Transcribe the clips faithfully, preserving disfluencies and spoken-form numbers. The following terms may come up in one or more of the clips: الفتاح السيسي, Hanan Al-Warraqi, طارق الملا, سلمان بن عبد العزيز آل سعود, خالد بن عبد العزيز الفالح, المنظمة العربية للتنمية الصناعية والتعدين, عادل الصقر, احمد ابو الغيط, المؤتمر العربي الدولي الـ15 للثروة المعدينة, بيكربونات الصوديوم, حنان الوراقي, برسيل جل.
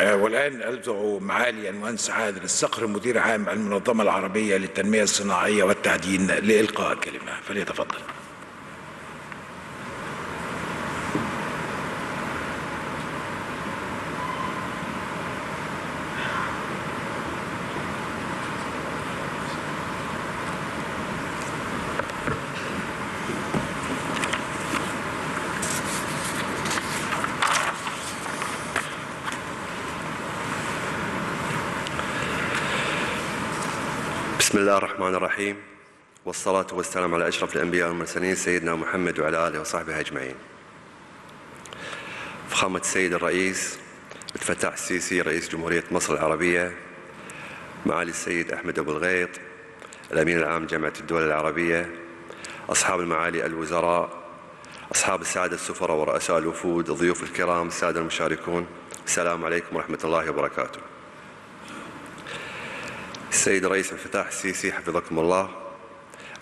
والآن أدعو معالي المهندس عادل الصقر مدير عام المنظمة العربية للتنمية الصناعية والتعدين لإلقاء الكلمة، فليتفضل. بسم الله الرحمن الرحيم، والصلاة والسلام على أشرف الأنبياء والمرسلين سيدنا محمد وعلى آله وصحبه أجمعين. فخامة السيد الرئيس الفتاح السيسي رئيس جمهورية مصر العربية، معالي السيد أحمد أبو الغيط الأمين العام جامعة الدول العربية، أصحاب المعالي الوزراء، أصحاب السعادة السفراء ورؤساء الوفود، الضيوف الكرام، السادة المشاركون، السلام عليكم ورحمة الله وبركاته. السيد رئيس الفتاح السيسي حفظكم الله،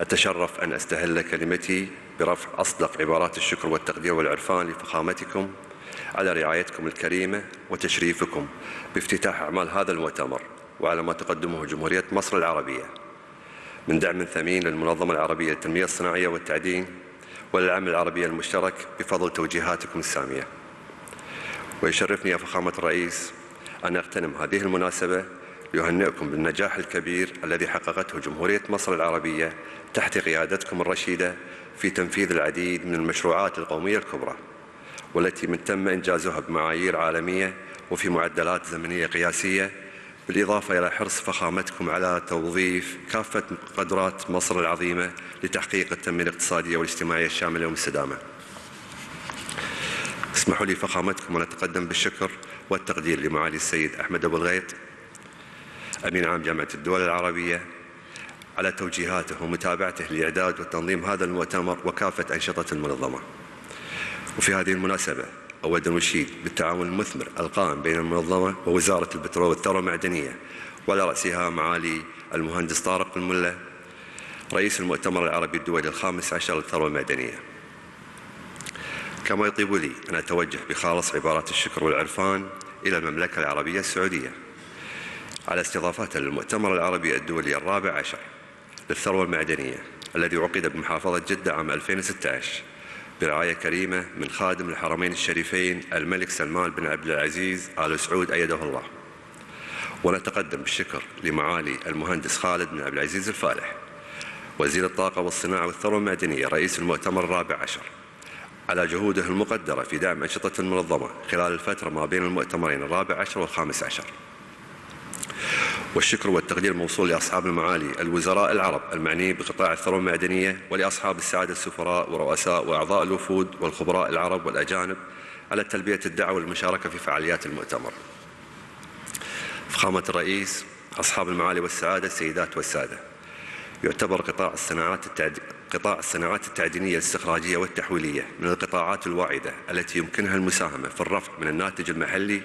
أتشرف أن أستهل كلمتي برفع أصدق عبارات الشكر والتقدير والعرفان لفخامتكم على رعايتكم الكريمة وتشريفكم بافتتاح أعمال هذا المؤتمر وعلى ما تقدمه جمهورية مصر العربية من دعم ثمين للمنظمة العربية للتنمية الصناعية والتعدين والعمل العربي المشترك بفضل توجيهاتكم السامية. ويشرفني يا فخامة الرئيس أن أغتنم هذه المناسبة يهنئكم بالنجاح الكبير الذي حققته جمهورية مصر العربية تحت قيادتكم الرشيدة في تنفيذ العديد من المشروعات القومية الكبرى، والتي من تم إنجازها بمعايير عالمية وفي معدلات زمنية قياسية، بالإضافة إلى حرص فخامتكم على توظيف كافة قدرات مصر العظيمة لتحقيق التنمية الاقتصادية والاجتماعية الشاملة والمستدامة. اسمحوا لي فخامتكم أن أتقدم بالشكر والتقدير لمعالي السيد أحمد أبو الغيط أمين عام جامعة الدول العربية على توجيهاته ومتابعته لإعداد وتنظيم هذا المؤتمر وكافة أنشطة المنظمة. وفي هذه المناسبة أود أن أشيد بالتعاون المثمر القائم بين المنظمة ووزارة البترول والثروة المعدنية وعلى رأسها معالي المهندس طارق الملا رئيس المؤتمر العربي الدولي الخامس عشر للثروة المعدنية. كما يطيب لي أن أتوجه بخالص عبارات الشكر والعرفان إلى المملكة العربية السعودية على استضافتها للمؤتمر العربي الدولي الرابع عشر للثروة المعدنية الذي عقد بمحافظة جدة عام ألفين وستة عشر برعاية كريمة من خادم الحرمين الشريفين الملك سلمان بن عبد العزيز آل سعود أيده الله. ونتقدم بالشكر لمعالي المهندس خالد بن عبد العزيز الفالح وزير الطاقة والصناعة والثروة المعدنية رئيس المؤتمر الرابع عشر على جهوده المقدرة في دعم أنشطة المنظمة خلال الفترة ما بين المؤتمرين الرابع عشر والخامس عشر. والشكر والتقدير موصول لأصحاب المعالي الوزراء العرب المعنيين بقطاع الثروة المعدنية ولأصحاب السعادة السفراء ورؤساء وأعضاء الوفود والخبراء العرب والأجانب على تلبية الدعوة والمشاركة في فعاليات المؤتمر. فخامة الرئيس، أصحاب المعالي والسعادة، السيدات والسادة، يعتبر قطاع الصناعات التعد... قطاع الصناعات التعدينية الاستخراجية والتحويلية من القطاعات الواعدة التي يمكنها المساهمة في الرفع من الناتج المحلي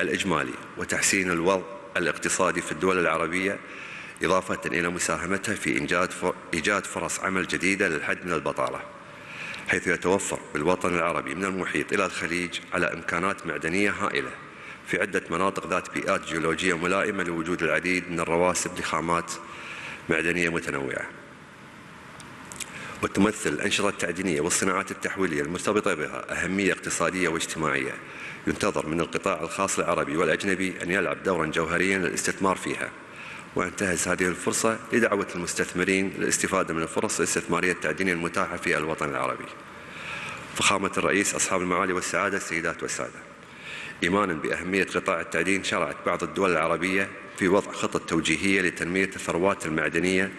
الإجمالي وتحسين الوضع الاقتصادي في الدول العربية، إضافة إلى مساهمتها في إيجاد فرص عمل جديدة للحد من البطالة، حيث يتوفر بالوطن العربي من المحيط إلى الخليج على إمكانات معدنية هائلة في عدة مناطق ذات بيئات جيولوجية ملائمة لوجود العديد من الرواسب لخامات معدنية متنوعة. وتمثل الأنشطة التعدينية والصناعات التحويلية المرتبطة بها أهمية اقتصادية واجتماعية ينتظر من القطاع الخاص العربي والأجنبي أن يلعب دوراً جوهرياً للاستثمار فيها، وأن تنتهز هذه الفرصة لدعوة المستثمرين للاستفادة من الفرص الاستثمارية التعدينية المتاحة في الوطن العربي. فخامة الرئيس، أصحاب المعالي والسعادة، السيدات والسادة، إيماناً بأهمية قطاع التعدين شرعت بعض الدول العربية في وضع خطط توجيهية لتنمية الثروات المعدنية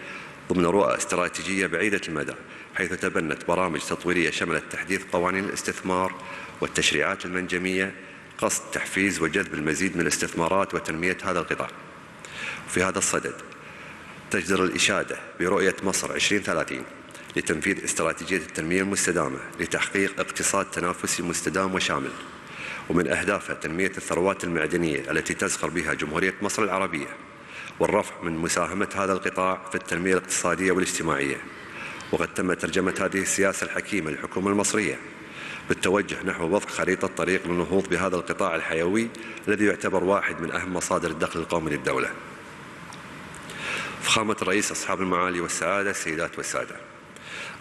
ضمن رؤى استراتيجية بعيدة المدى، حيث تبنت برامج تطويرية شملت تحديث قوانين الاستثمار والتشريعات المنجمية قصد تحفيز وجذب المزيد من الاستثمارات وتنمية هذا القطاع. وفي هذا الصدد تجدر الإشادة برؤية مصر عشرين ثلاثين لتنفيذ استراتيجية التنمية المستدامة لتحقيق اقتصاد تنافسي مستدام وشامل، ومن أهدافها تنمية الثروات المعدنية التي تزخر بها جمهورية مصر العربية والرفع من مساهمة هذا القطاع في التنمية الاقتصادية والاجتماعية. وقد تم ترجمة هذه السياسة الحكيمة للحكومة المصرية بالتوجه نحو وضع خريطة طريق للنهوض بهذا القطاع الحيوي الذي يعتبر واحد من أهم مصادر الدخل القومي للدولة. فخامة الرئيس، أصحاب المعالي والسعادة، السيدات والسادة،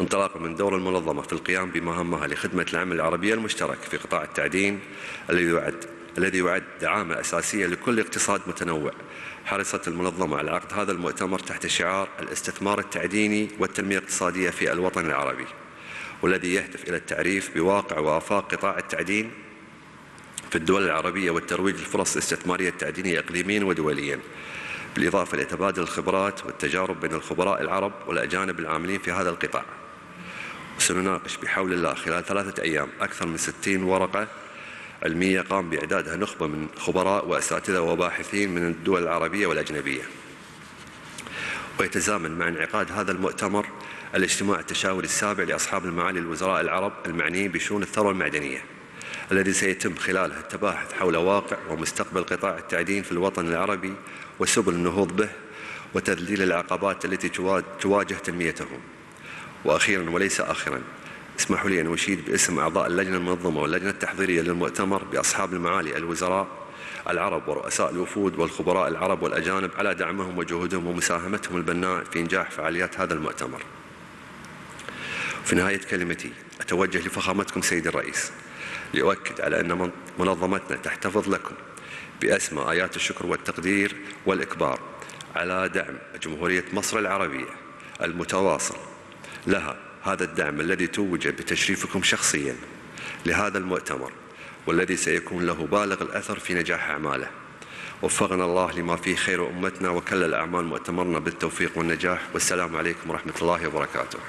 انطلاقا من دور المنظمة في القيام بمهامها لخدمة العمل العربي المشترك في قطاع التعدين الذي يعد الذي يعد دعامة أساسية لكل اقتصاد متنوع، حرصت المنظمة على عقد هذا المؤتمر تحت شعار الاستثمار التعديني والتنمية الاقتصادية في الوطن العربي، والذي يهدف إلى التعريف بواقع وآفاق قطاع التعدين في الدول العربية والترويج للفرص الاستثمارية التعدينية إقليميا ودوليا، بالإضافة إلى تبادل الخبرات والتجارب بين الخبراء العرب والأجانب العاملين في هذا القطاع. سنناقش بحول الله خلال ثلاثة أيام أكثر من ستين ورقة علمية قام بإعدادها نخبة من خبراء وأساتذة وباحثين من الدول العربية والأجنبية. ويتزامن مع انعقاد هذا المؤتمر الاجتماع التشاوري السابع لأصحاب المعالي الوزراء العرب المعنيين بشؤون الثروة المعدنية، الذي سيتم خلاله التباحث حول واقع ومستقبل قطاع التعدين في الوطن العربي وسبل النهوض به وتذليل العقبات التي تواجه تنميته. وأخيراً وليس آخراً، اسمحوا لي أن أشيد باسم أعضاء اللجنة المنظمة واللجنة التحضيرية للمؤتمر بأصحاب المعالي الوزراء العرب ورؤساء الوفود والخبراء العرب والأجانب على دعمهم وجهودهم ومساهمتهم البناء في إنجاح فعاليات هذا المؤتمر. في نهاية كلمتي أتوجه لفخامتكم سيدي الرئيس لأؤكد على أن منظمتنا تحتفظ لكم بأسمى آيات الشكر والتقدير والإكبار على دعم جمهورية مصر العربية المتواصل لها، هذا الدعم الذي توج بتشريفكم شخصيا لهذا المؤتمر والذي سيكون له بالغ الأثر في نجاح أعماله. وفقنا الله لما فيه خير أمتنا وكل الأعمال مؤتمرنا بالتوفيق والنجاح، والسلام عليكم ورحمة الله وبركاته.